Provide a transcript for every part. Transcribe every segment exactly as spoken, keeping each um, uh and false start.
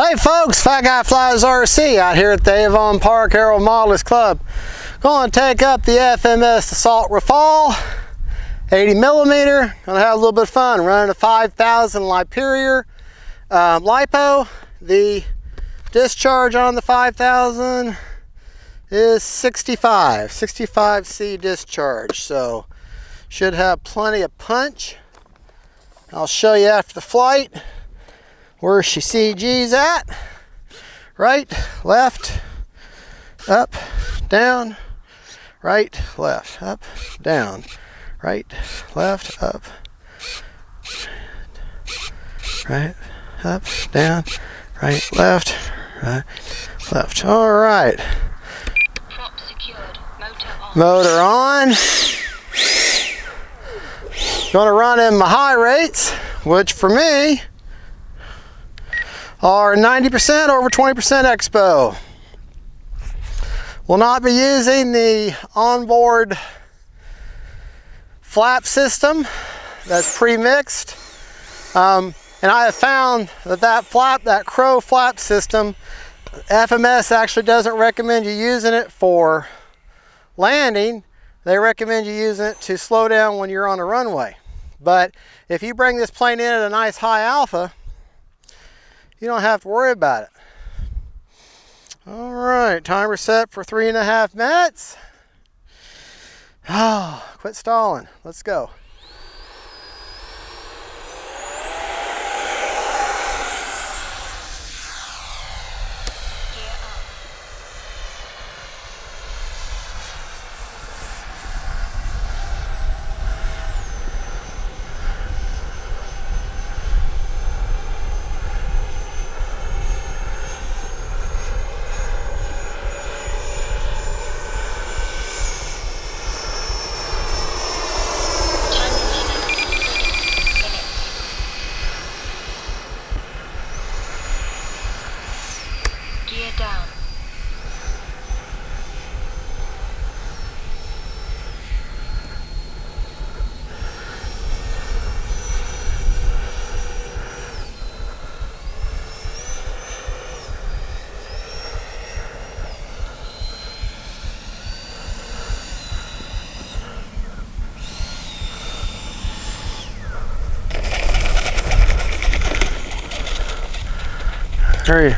Hey folks, Fat Guy Flies R C out here at the Avon Park Aero Modelers Club. Going to take up the F M S Dassault Rafale, eighty millimeter. Going to have a little bit of fun running a five thousand Liperior um, lipo. The discharge on the five thousand is sixty-five, sixty-five C discharge. So should have plenty of punch. I'll show you after the flight where she C G's at. Right, left, up, down, right, left, up, down, right, left, up, right, up, down, right, left, right, left. All right. Prop secured. Motor on. Motor on. Gonna run in my high rates, which for me are ninety percent over twenty percent expo. Will not be using the onboard flap system that's pre-mixed. Um, and I have found that that flap, that crow flap system, F M S actually doesn't recommend you using it for landing. They recommend you using it to slow down when you're on a runway. But if you bring this plane in at a nice high alpha, you don't have to worry about it. All right, timer set for three and a half minutes. Oh, quit stalling. Let's go.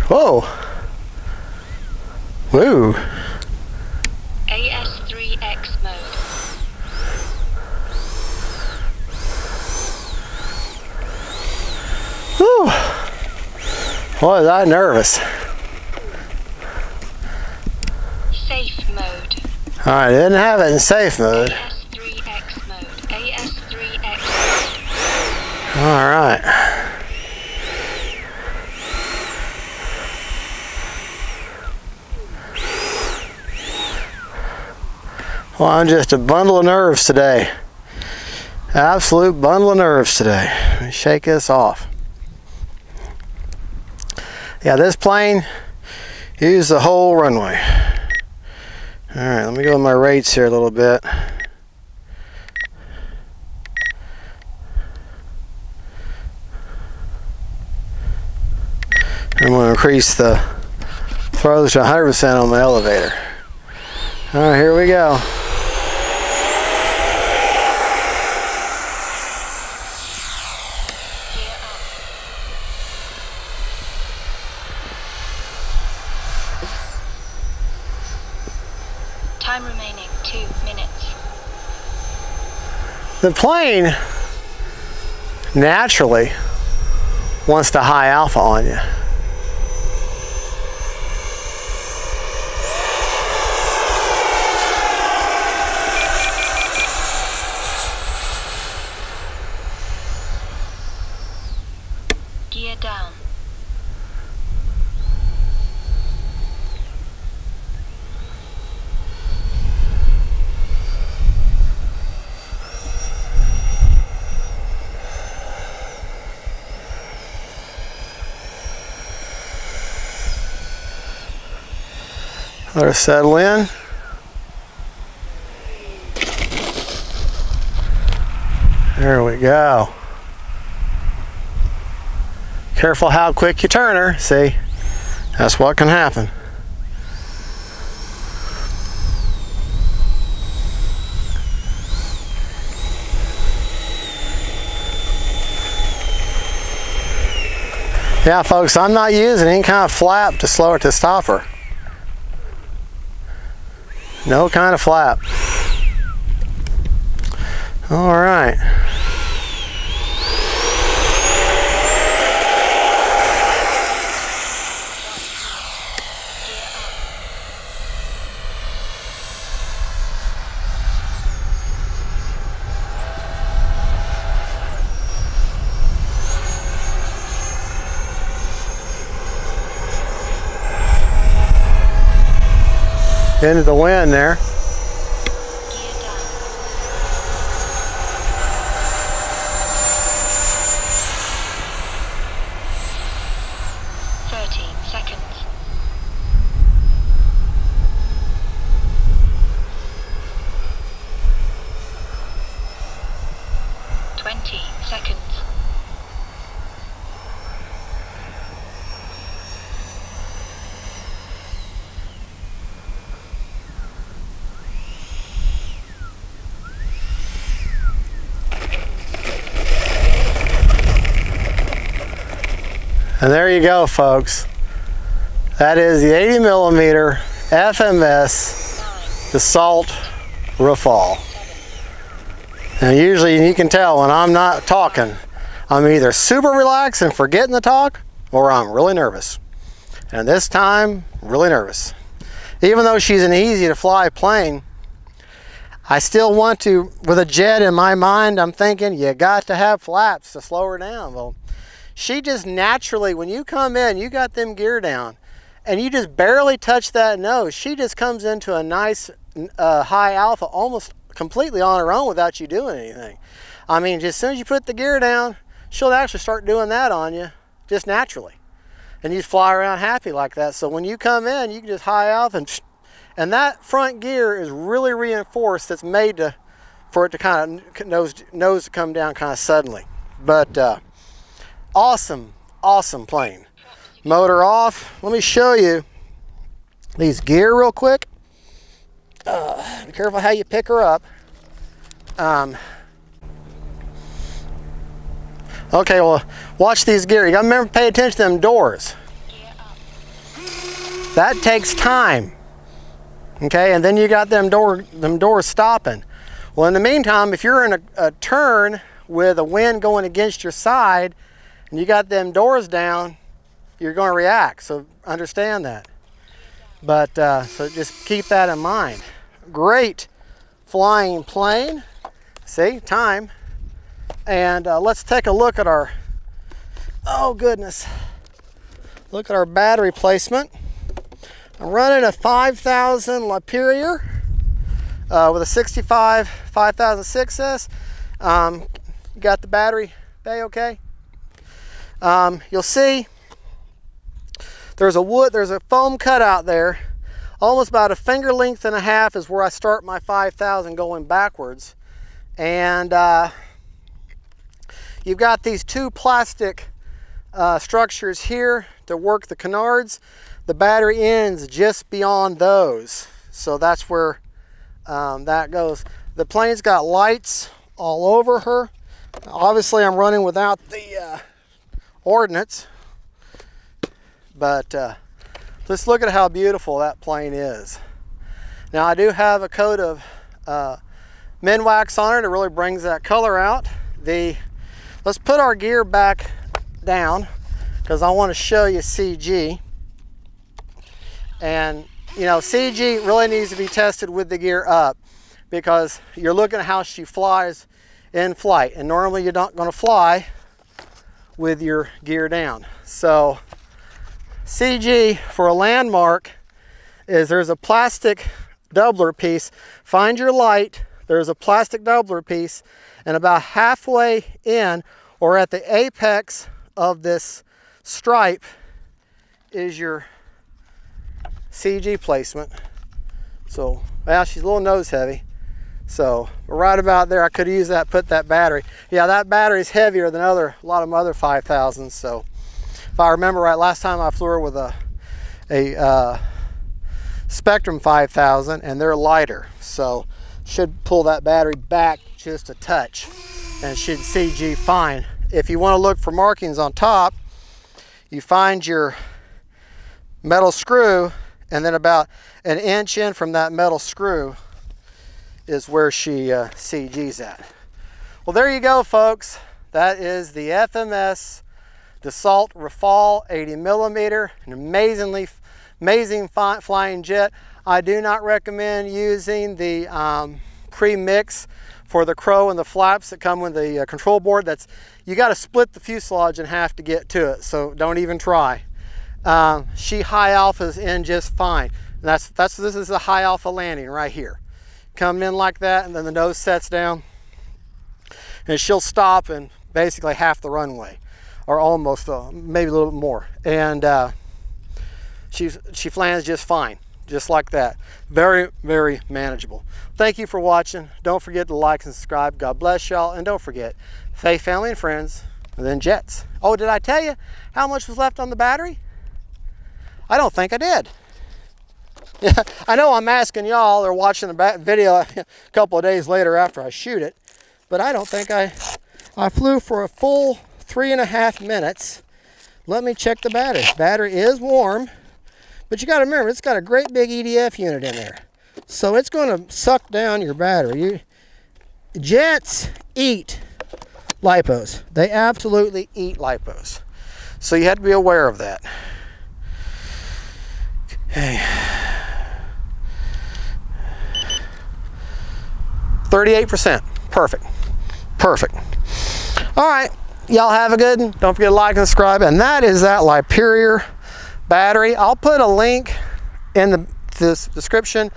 Whoa! Woo! A S three X mode. Woo! Boy, was I nervous. Safe mode. All right, I didn't have it in safe mode. A S three X mode. A S three X mode. All right. Well, I'm just a bundle of nerves today. Absolute bundle of nerves today. Let me shake this off. Yeah, this plane used the whole runway. All right, let me go with my rates here a little bit. I'm going to increase the throws to one hundred percent on my elevator. All right, here we go. The plane naturally wants to high alpha on you. Gear down. Let her settle in. There we go. Careful how quick you turn her, see? that's what can happen. Yeah, folks, I'm not using any kind of flap to slow it to stopper. No kind of flap. All right. Into the wind there. thirteen seconds. twenty seconds. And there you go, folks. That is the eighty millimeter F M S Dassault Rafale. Now usually you can tell when I'm not talking, I'm either super relaxed and forgetting to talk, or I'm really nervous. And this time, really nervous. Even though she's an easy to fly plane, I still want to, with a jet in my mind, I'm thinking you got to have flaps to slow her down. Well, she just naturally, when you come in, you got them gear down and you just barely touch that nose. She just comes into a nice uh, high alpha almost completely on her own without you doing anything. I mean, just as soon as you put the gear down, she'll actually start doing that on you just naturally. And you fly around happy like that. So when you come in, you can just high alpha and, and that front gear is really reinforced. That's made to, for it to kind of nose, nose to come down kind of suddenly. But, uh, awesome, awesome plane. Motor off. Let me show you these gear real quick. Uh, be careful how you pick her up. Um, okay, well, watch these gear. You gotta remember to pay attention to them doors. That takes time. Okay, and then you got them door, them doors stopping. Well, in the meantime, if you're in a, a turn with a wind going against your side, and you got them doors down, you're going to react. So understand that. But uh, so just keep that in mind. Great flying plane. See, time. And uh, let's take a look at our, oh goodness. Look at our battery placement. I'm running a five thousand Liperior uh, with a sixty-five five thousand six S. Um, you got the battery bay okay? Um, you'll see there's a wood, there's a foam cutout there. Almost about a finger length and a half is where I start my five thousand going backwards. And uh, you've got these two plastic uh, structures here to work the canards. The battery ends just beyond those. So that's where um, that goes. The plane's got lights all over her. Obviously I'm running without the uh, ordnance, but uh, let's look at how beautiful that plane is. Now I do have a coat of uh, Minwax on it. It really brings that color out. The let's put our gear back down because I want to show you C G, and you know C G really needs to be tested with the gear up because you're looking at how she flies in flight, and normally you're not going to fly with your gear down. So C G for a landmark is there's a plastic doubler piece. Find your light, there's a plastic doubler piece, and about halfway in or at the apex of this stripe is your C G placement. So, well, she's a little nose heavy. So right about there, I could use that, put that battery. Yeah, that battery is heavier than other, a lot of other five thousands. So if I remember right, last time I flew her with a a uh, Spectrum five thousand, and they're lighter, so should pull that battery back just a touch and should C G fine. If you want to look for markings on top, you find your metal screw, and then about an inch in from that metal screw is where she uh, C G's at. Well, there you go, folks. That is the F M S Dassault Rafale eighty millimeter, an amazingly amazing flying jet. I do not recommend using the um, pre-mix for the crow and the flaps that come with the uh, control board. That's you got to split the fuselage in half to get to it, so don't even try. Um, she high alphas in just fine. And that's that's this is a high alpha landing right here. Coming in like that, and then the nose sets down, and she'll stop in basically half the runway, or almost, uh, maybe a little bit more. And uh, she's she lands just fine, just like that. Very, very manageable. Thank you for watching. Don't forget to like and subscribe. God bless y'all, and don't forget, faith, family, and friends, and then jets. Oh, did I tell you how much was left on the battery? I don't think I did. Yeah, I know I'm asking y'all, or watching the back video a couple of days later after I shoot it, but I don't think I, I flew for a full three and a half minutes. Let me check the battery. Battery is warm, but you gotta remember, it's got a great big E D F unit in there. So it's gonna suck down your battery. You, jets eat lipos. They absolutely eat lipos. So you have to be aware of that. Hey, thirty-eight percent, perfect, perfect. All right, y'all have a good one. Don't forget to like and subscribe. And that is that Liperior battery. I'll put a link in the this description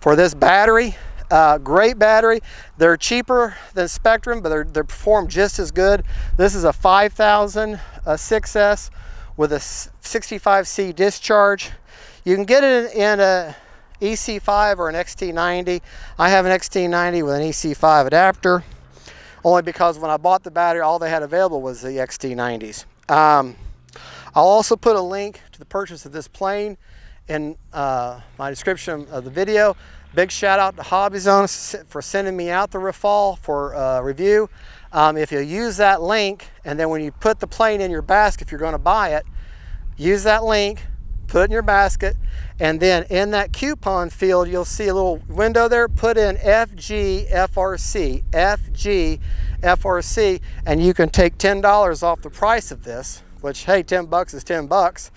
for this battery. Uh, great battery. They're cheaper than Spectrum, but they're, they perform just as good. This is a five thousand a six S with a sixty-five C discharge. You can get it in a E C five or an X T ninety. I have an X T ninety with an E C five adapter, only because when I bought the battery, all they had available was the X T nineties. Um, I'll also put a link to the purchase of this plane in uh, my description of the video. Big shout out to HobbyZone for sending me out the Rafale for uh, review. Um, if you use that link, and then when you put the plane in your basket, if you're gonna buy it, use that link, put it in your basket, and then in that coupon field, you'll see a little window there, put in F G F R C, F G F R C, and you can take ten dollars off the price of this, which, hey, ten bucks is ten bucks,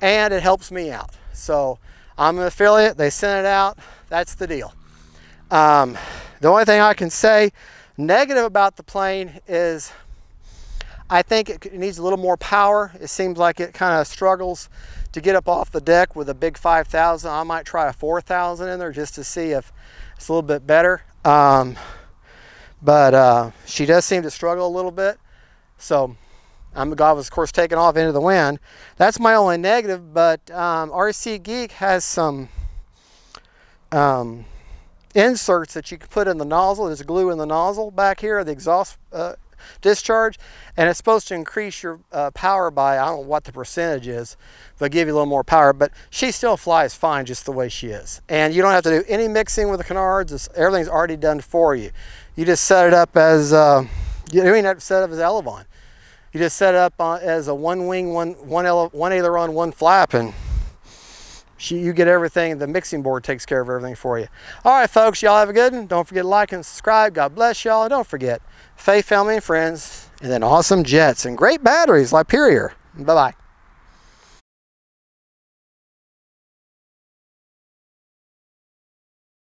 and it helps me out. So I'm an affiliate, they sent it out, that's the deal. Um, the only thing I can say negative about the plane is I think it needs a little more power. It seems like it kind of struggles to get up off the deck with a big five thousand. I might try a four thousand in there just to see if it's a little bit better. Um, but uh, she does seem to struggle a little bit. So I'm, I was, of course, taking off into the wind. That's my only negative, but um, R C Geek has some um, inserts that you can put in the nozzle. There's glue in the nozzle back here, the exhaust uh, discharge, and it's supposed to increase your uh, power by, I don't know what the percentage is, but give you a little more power. But she still flies fine just the way she is, and you don't have to do any mixing with the canards. It's, everything's already done for you. You just set it up as uh, you don't even have to set it up as Elevon. You just set it up on, as a one wing, one one, ele one aileron, one flap, and she, you get everything. The mixing board takes care of everything for you. All right, folks, y'all have a good one. Don't forget to like and subscribe. God bless y'all, and don't forget faith, family, and friends, and then awesome jets and great batteries, Liperior. Bye-bye.